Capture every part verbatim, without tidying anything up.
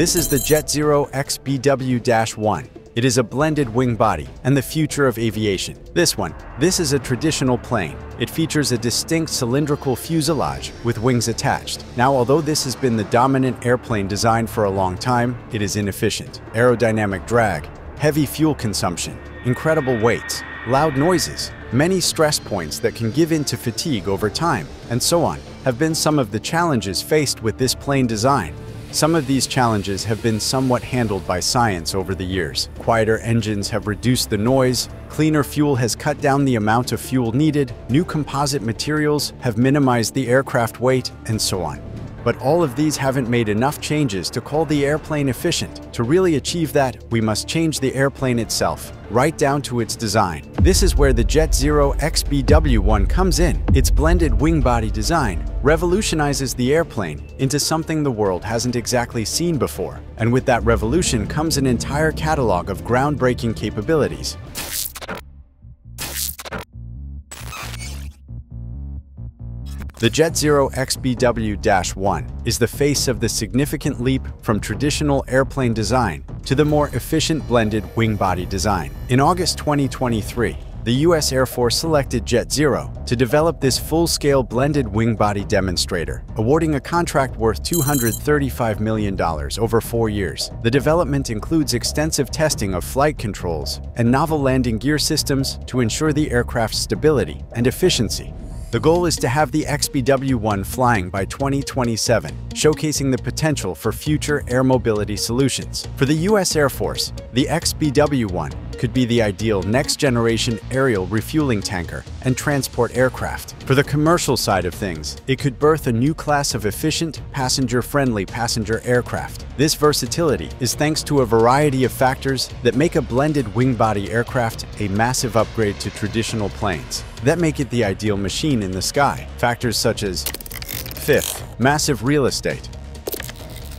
This is the JetZero X B W one. It is a blended wing body and the future of aviation. This one, this is a traditional plane. It features a distinct cylindrical fuselage with wings attached. Now, although this has been the dominant airplane design for a long time, it is inefficient. Aerodynamic drag, heavy fuel consumption, incredible weights, loud noises, many stress points that can give in to fatigue over time, and so on, have been some of the challenges faced with this plane design. Some of these challenges have been somewhat handled by science over the years. Quieter engines have reduced the noise, cleaner fuel has cut down the amount of fuel needed, new composite materials have minimized the aircraft weight, and so on. But all of these haven't made enough changes to call the airplane efficient. To really achieve that, we must change the airplane itself, right down to its design. This is where the JetZero X B W one comes in. Its blended wing body design revolutionizes the airplane into something the world hasn't exactly seen before. And with that revolution comes an entire catalog of groundbreaking capabilities. The JetZero X B W one is the face of the significant leap from traditional airplane design to the more efficient blended wing body design. In August twenty twenty-three, the U S Air Force selected JetZero to develop this full-scale blended wing body demonstrator, awarding a contract worth two hundred thirty-five million dollars over four years. The development includes extensive testing of flight controls and novel landing gear systems to ensure the aircraft's stability and efficiency. The goal is to have the X B W one flying by twenty twenty-seven, showcasing the potential for future air mobility solutions. For the U S Air Force, the X B W one could be the ideal next-generation aerial refueling tanker and transport aircraft. For the commercial side of things, it could birth a new class of efficient, passenger-friendly passenger aircraft. This versatility is thanks to a variety of factors that make a blended wing-body aircraft a massive upgrade to traditional planes, that make it the ideal machine in the sky. Factors such as, fifth, massive real estate.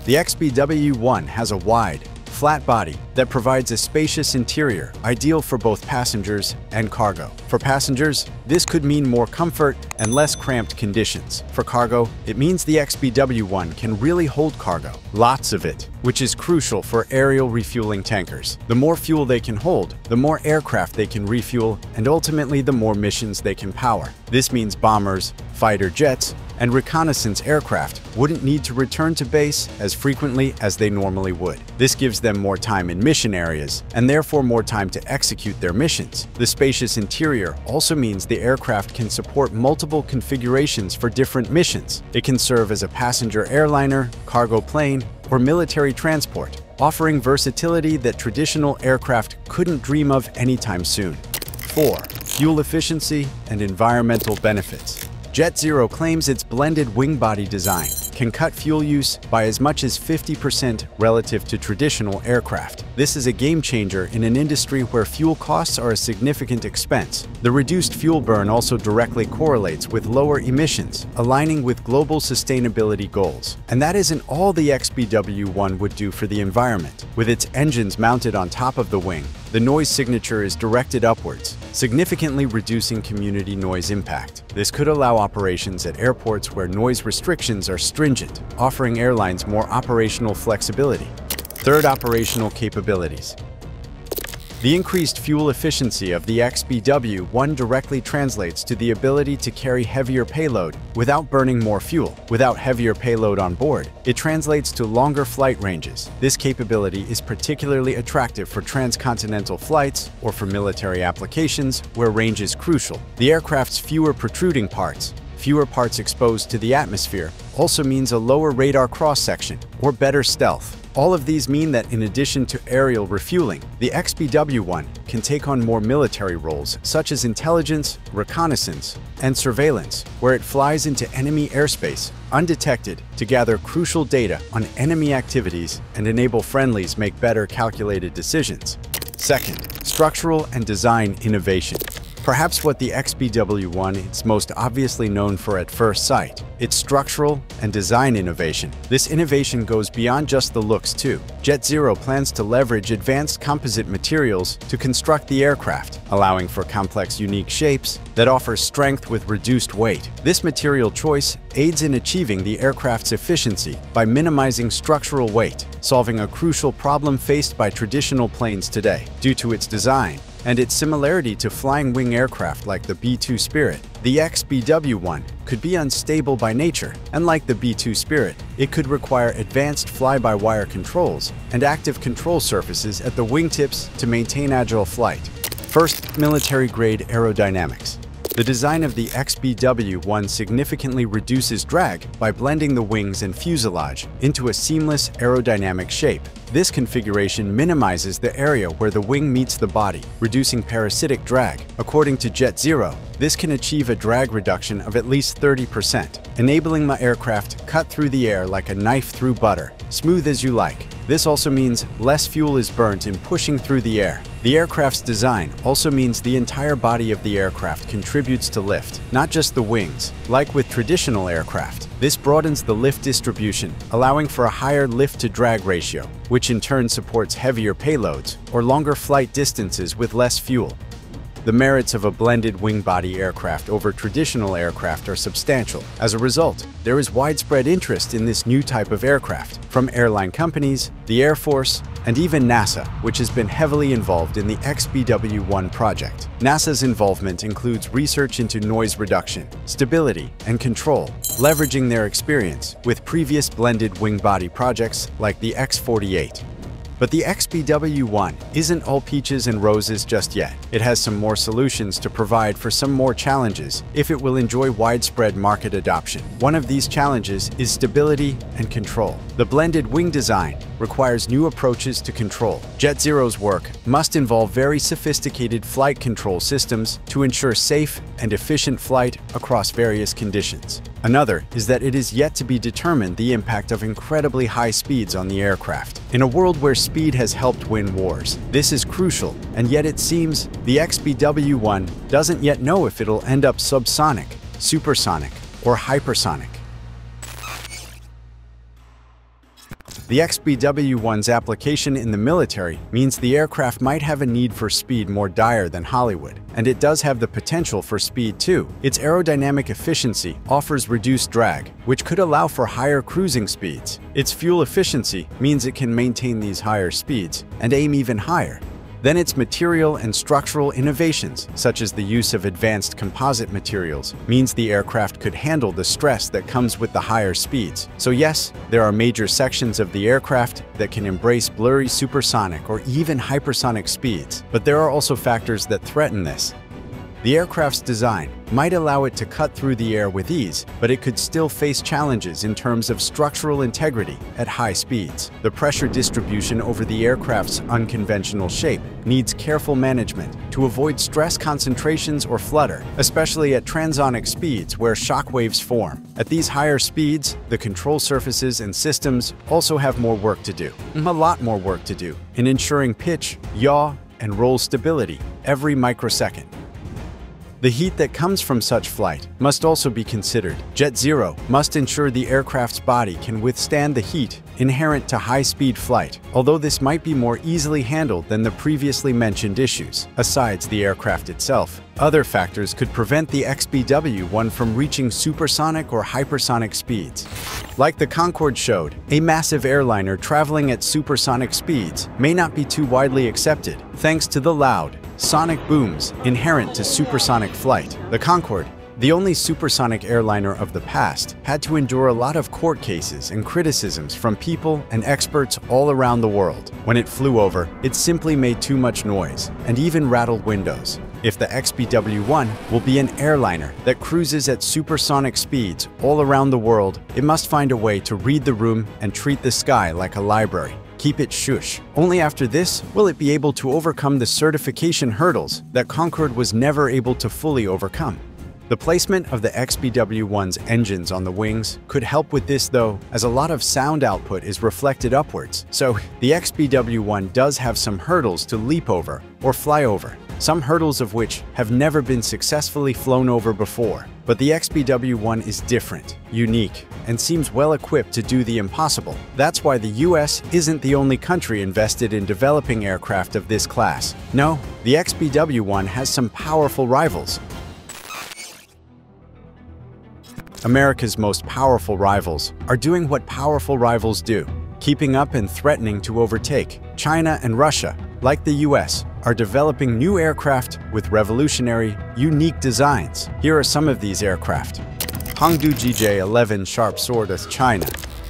The X B W one has a wide, flat body that provides a spacious interior, ideal for both passengers and cargo. For passengers, this could mean more comfort and less cramped conditions. For cargo, it means the X B W one can really hold cargo, lots of it, which is crucial for aerial refueling tankers. The more fuel they can hold, the more aircraft they can refuel, and ultimately the more missions they can power. This means bombers, fighter jets, and reconnaissance aircraft wouldn't need to return to base as frequently as they normally would. This gives them more time in mission areas and therefore more time to execute their missions. The spacious interior also means the aircraft can support multiple configurations for different missions. It can serve as a passenger airliner, cargo plane, or military transport, offering versatility that traditional aircraft couldn't dream of anytime soon. Four. Fuel efficiency and environmental benefits. JetZero claims its blended wing body design can cut fuel use by as much as fifty percent relative to traditional aircraft. This is a game changer in an industry where fuel costs are a significant expense. The reduced fuel burn also directly correlates with lower emissions, aligning with global sustainability goals. And that isn't all the X B W one would do for the environment. With its engines mounted on top of the wing, the noise signature is directed upwards, significantly reducing community noise impact. This could allow operations at airports where noise restrictions are stringent, offering airlines more operational flexibility. Third, operational capabilities. The increased fuel efficiency of the X B W one directly translates to the ability to carry heavier payload without burning more fuel. Without heavier payload on board, it translates to longer flight ranges. This capability is particularly attractive for transcontinental flights or for military applications where range is crucial. The aircraft's fewer protruding parts, fewer parts exposed to the atmosphere, also means a lower radar cross-section or better stealth. All of these mean that in addition to aerial refueling, the X B W one can take on more military roles such as intelligence, reconnaissance, and surveillance, where it flies into enemy airspace undetected to gather crucial data on enemy activities and enable friendlies make better calculated decisions. Second, structural and design innovation. Perhaps what the X B W one is most obviously known for at first sight, its structural and design innovation. This innovation goes beyond just the looks too. JetZero plans to leverage advanced composite materials to construct the aircraft, allowing for complex, unique shapes that offer strength with reduced weight. This material choice aids in achieving the aircraft's efficiency by minimizing structural weight, solving a crucial problem faced by traditional planes today. Due to its design and its similarity to flying wing aircraft like the B two Spirit, the X B W one could be unstable by nature, and like the B two Spirit, it could require advanced fly-by-wire controls and active control surfaces at the wingtips to maintain agile flight. First, military-grade aerodynamics. The design of the X B W one significantly reduces drag by blending the wings and fuselage into a seamless aerodynamic shape. This configuration minimizes the area where the wing meets the body, reducing parasitic drag. According to JetZero, this can achieve a drag reduction of at least thirty percent, enabling the aircraft to cut through the air like a knife through butter, smooth as you like. This also means less fuel is burnt in pushing through the air. The aircraft's design also means the entire body of the aircraft contributes to lift, not just the wings. Like with traditional aircraft, this broadens the lift distribution, allowing for a higher lift-to-drag ratio, which in turn supports heavier payloads or longer flight distances with less fuel. The merits of a blended wing body aircraft over traditional aircraft are substantial. As a result, there is widespread interest in this new type of aircraft from airline companies, the Air Force, and even NASA, which has been heavily involved in the X B W one project. NASA's involvement includes research into noise reduction, stability, and control, leveraging their experience with previous blended wing body projects like the X forty-eight. But the X B W one isn't all peaches and roses just yet. It has some more solutions to provide for some more challenges if it will enjoy widespread market adoption. One of these challenges is stability and control. The blended wing design requires new approaches to control. JetZero's work must involve very sophisticated flight control systems to ensure safe and efficient flight across various conditions. Another is that it is yet to be determined the impact of incredibly high speeds on the aircraft. In a world where speed has helped win wars, this is crucial, and yet it seems the X B W one doesn't yet know if it'll end up subsonic, supersonic, or hypersonic. The X B W one's application in the military means the aircraft might have a need for speed more dire than Hollywood, and it does have the potential for speed too. Its aerodynamic efficiency offers reduced drag, which could allow for higher cruising speeds. Its fuel efficiency means it can maintain these higher speeds and aim even higher. Then its material and structural innovations, such as the use of advanced composite materials, means the aircraft could handle the stress that comes with the higher speeds. So yes, there are major sections of the aircraft that can embrace blurry supersonic or even hypersonic speeds, but there are also factors that threaten this. The aircraft's design might allow it to cut through the air with ease, but it could still face challenges in terms of structural integrity at high speeds. The pressure distribution over the aircraft's unconventional shape needs careful management to avoid stress concentrations or flutter, especially at transonic speeds where shock waves form. At these higher speeds, the control surfaces and systems also have more work to do, a lot more work to do, in ensuring pitch, yaw, and roll stability every microsecond. The heat that comes from such flight must also be considered. JetZero must ensure the aircraft's body can withstand the heat inherent to high-speed flight, although this might be more easily handled than the previously mentioned issues. Besides the aircraft itself, other factors could prevent the X B W one from reaching supersonic or hypersonic speeds. Like the Concorde showed, a massive airliner traveling at supersonic speeds may not be too widely accepted, thanks to the loud, sonic booms inherent to supersonic flight. The Concorde, the only supersonic airliner of the past, had to endure a lot of court cases and criticisms from people and experts all around the world. When it flew over, it simply made too much noise and even rattled windows. If the X B W one will be an airliner that cruises at supersonic speeds all around the world, it must find a way to read the room and treat the sky like a library. Keep it shush. Only after this will it be able to overcome the certification hurdles that Concorde was never able to fully overcome. The placement of the X B W one's engines on the wings could help with this though, as a lot of sound output is reflected upwards. So the X B W one does have some hurdles to leap over or fly over. some hurdles of which have never been successfully flown over before. But the X B W one is different, unique, and seems well-equipped to do the impossible. That's why the U S isn't the only country invested in developing aircraft of this class. No, the X B W one has some powerful rivals. America's most powerful rivals are doing what powerful rivals do, keeping up and threatening to overtake. China and Russia, like the U S, are developing new aircraft with revolutionary, unique designs. Here are some of these aircraft. Hongdu G J eleven Sharpsword of China.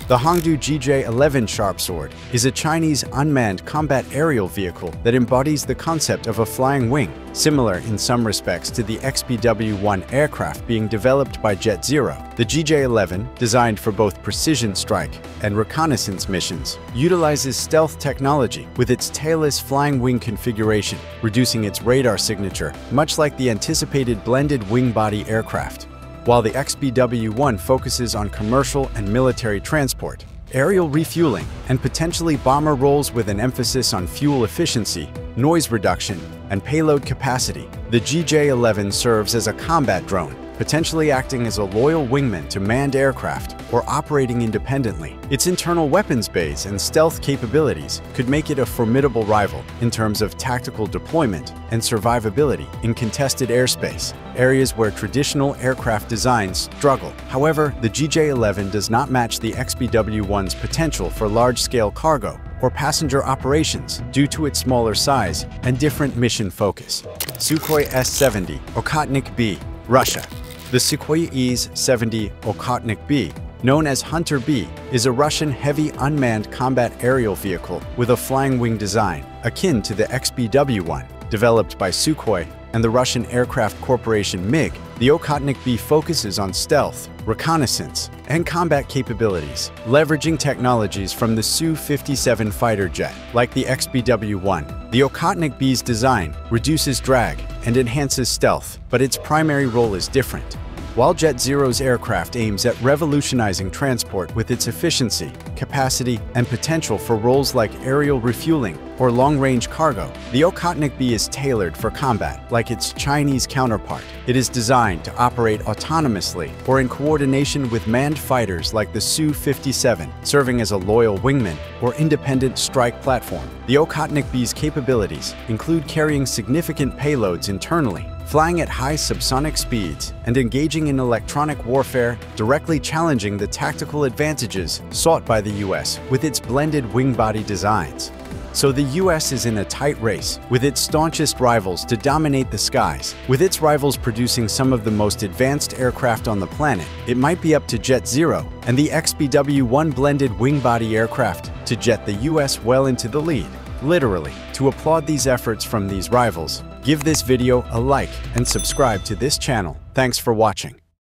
The Hongdu G J eleven Sharpsword is a Chinese unmanned combat aerial vehicle that embodies the concept of a flying wing, similar in some respects to the X B W one aircraft being developed by JetZero. The G J eleven, designed for both precision strike and reconnaissance missions, utilizes stealth technology with its tailless flying wing configuration, reducing its radar signature, much like the anticipated blended wing body aircraft. While the X B W one focuses on commercial and military transport, aerial refueling, and potentially bomber roles with an emphasis on fuel efficiency, noise reduction, and payload capacity, the G J eleven serves as a combat drone, potentially acting as a loyal wingman to manned aircraft or operating independently. Its internal weapons bays and stealth capabilities could make it a formidable rival in terms of tactical deployment and survivability in contested airspace, areas where traditional aircraft designs struggle. However, the G J eleven does not match the X B W one's potential for large-scale cargo or passenger operations due to its smaller size and different mission focus. Sukhoi S seventy, Okhotnik B, Russia. The Sukhoi S seventy Okhotnik B, known as Hunter B, is a Russian heavy unmanned combat aerial vehicle with a flying wing design, akin to the X B W one, developed by Sukhoi and the Russian Aircraft Corporation MiG. The Okhotnik B focuses on stealth, reconnaissance, and combat capabilities, leveraging technologies from the S U fifty-seven fighter jet. Like the X B W one, the Okhotnik B's design reduces drag and enhances stealth, but its primary role is different. While JetZero's aircraft aims at revolutionizing transport with its efficiency, capacity, and potential for roles like aerial refueling or long-range cargo, the Okhotnik B is tailored for combat, like its Chinese counterpart. It is designed to operate autonomously or in coordination with manned fighters like the S U fifty-seven, serving as a loyal wingman or independent strike platform. The Okhotnik B's capabilities include carrying significant payloads internally, flying at high subsonic speeds, and engaging in electronic warfare, directly challenging the tactical advantages sought by the U S with its blended wing body designs. So the U S is in a tight race with its staunchest rivals to dominate the skies. With its rivals producing some of the most advanced aircraft on the planet, it might be up to JetZero and the X B W one blended wing body aircraft to jet the U S well into the lead. Literally. To applaud these efforts from these rivals, give this video a like and subscribe to this channel. Thanks for watching.